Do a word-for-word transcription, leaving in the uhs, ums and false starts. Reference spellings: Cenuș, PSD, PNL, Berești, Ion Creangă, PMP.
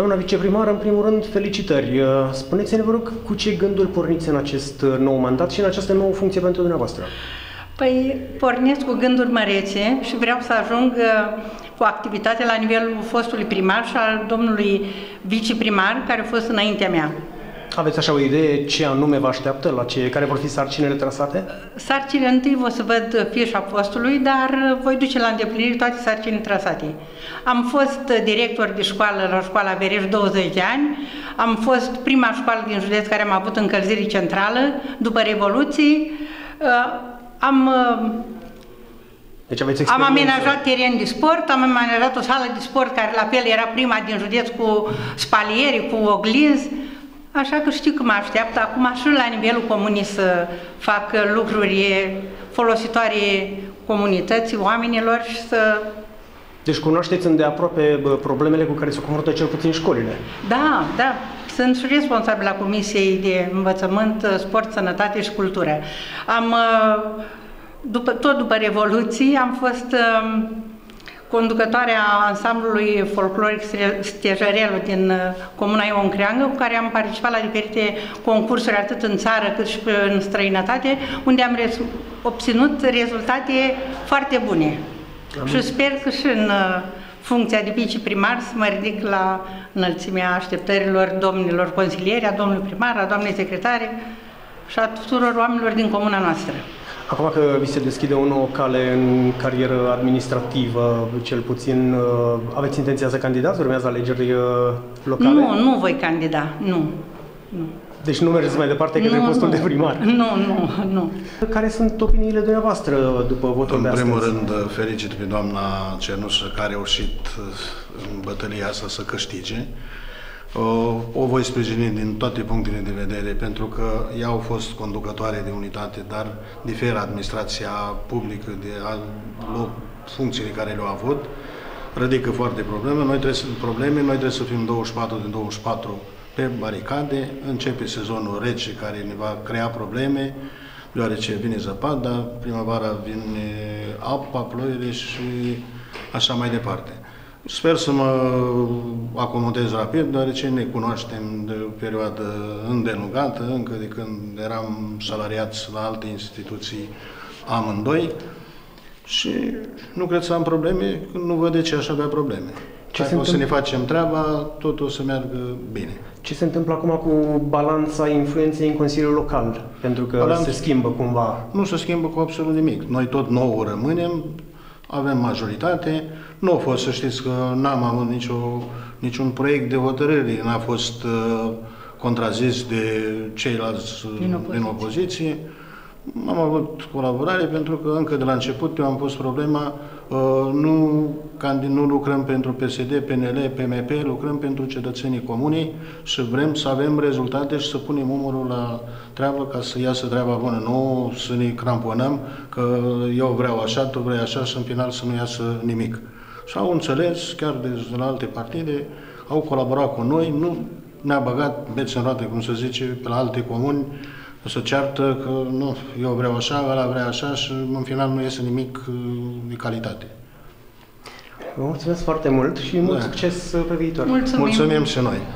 Doamna viceprimară, în primul rând, felicitări. Spuneți-ne, vă rog, cu ce gânduri porniți în acest nou mandat și în această nouă funcție pentru dumneavoastră? Păi, pornesc cu gânduri mărețe și vreau să ajung cu activitate la nivelul fostului primar și al domnului viceprimar, care a fost înaintea mea. Aveți așa o idee ce anume vă așteaptă, la ce, care vor fi sarcinile trasate? Sarcinile întâi o să văd fișa postului, dar voi duce la îndeplinire toate sarcinile trasate. Am fost director de școală la școala Berești douăzeci de ani, am fost prima școală din județ care am avut încălzire centrală după Revoluție, am... Deci am amenajat teren de sport, am amenajat o sală de sport care la fel era prima din județ cu spalieri, cu oglinzi. Așa că știu că mă așteaptă acum și la nivelul comunii să fac lucruri folositoare comunității, oamenilor și să... Deci cunoașteți îndeaproape problemele cu care se confruntă cel puțin școlile. Da, da. Sunt și responsabil la Comisiei de Învățământ, Sport, Sănătate și Cultură. Am... După, tot după Revoluție am fost uh, conducătoarea ansamblului folcloric Stejarelul din uh, comuna Ion Creangă, cu care am participat la diferite concursuri atât în țară cât și în străinătate, unde am rezu obținut rezultate foarte bune. Am și sper că și în uh, funcția de viceprimar să mă ridic la înălțimea așteptărilor domnilor consilieri, a domnului primar, a doamnei secretare și a tuturor oamenilor din comuna noastră. Acum că vi se deschide o nouă cale în carieră administrativă, cel puțin, aveți intenția să candidați? Urmează alegeri locale? Nu, nu voi candida, nu. nu. Deci nu mergeți mai departe către postul nu. de primar? Nu, nu, nu. Care sunt opiniile dumneavoastră după votul în de astăzi? În primul rând, felicit pe doamna Cenuș, care a reușit în bătălia asta să câștige. O voi sprijini din toate punctele de vedere, pentru că ea au fost conducătoare de unitate, dar diferă administrația publică de funcțiile care le-au avut, ridică foarte probleme. Noi trebuie să, probleme. Noi trebuie să fim douăzeci și patru din douăzeci și patru pe baricade, începe sezonul rece care ne va crea probleme, deoarece vine zăpada, primăvara vine apa, ploile și așa mai departe. Sper să mă acomodez rapid, deoarece ne cunoaștem de o perioadă îndelungată, încă de când eram salariați la alte instituții amândoi și nu cred să am probleme, nu văd de ce aș avea probleme. Ce Dacă o să ne facem treaba, tot o să meargă bine. Ce se întâmplă acum cu balanța influenței în Consiliul Local? Pentru că Balanț... se schimbă cumva. Nu se schimbă cu absolut nimic. Noi tot nouă rămânem, avem majoritate. Nu a fost, să știți că n-am avut nicio, niciun proiect de hotărâre, n-a fost uh, contrazis de ceilalți din opoziție. din opoziție. Am avut colaborare pentru că încă de la început eu am pus problema, uh, nu, nu lucrăm pentru P S D, P N L, P M P, lucrăm pentru cetățenii comunei și vrem să avem rezultate și să punem umărul la treabă ca să iasă treaba bună, nu să ne cramponăm că eu vreau așa, tu vrei așa și în final să nu iasă nimic. Și au înțeles, chiar de la alte partide, au colaborat cu noi, nu ne-a băgat beți în roate, cum se zice, pe la alte comuni, să ceartă că nu, eu vreau așa, ăla vrea așa și în final nu iese nimic de calitate. Vă mulțumesc foarte mult și mult da. succes pe viitor. Mulțumim, Mulțumim și noi!